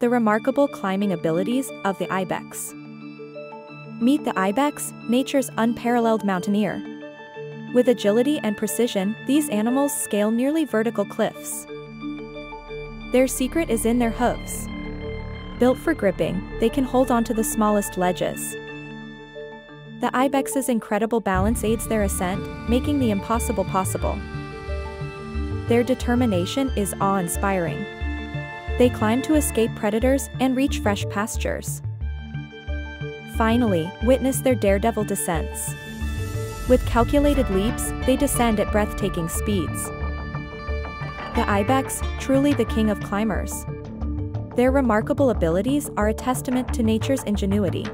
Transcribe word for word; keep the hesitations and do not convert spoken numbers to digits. The remarkable climbing abilities of the ibex. Meet the ibex, nature's unparalleled mountaineer. With agility and precision, these animals scale nearly vertical cliffs. Their secret is in their hooves. Built for gripping, they can hold onto the smallest ledges. The ibex's incredible balance aids their ascent, making the impossible possible. Their determination is awe-inspiring. They climb to escape predators and reach fresh pastures. Finally, witness their daredevil descents. With calculated leaps, they descend at breathtaking speeds. The ibex, truly the king of climbers. Their remarkable abilities are a testament to nature's ingenuity.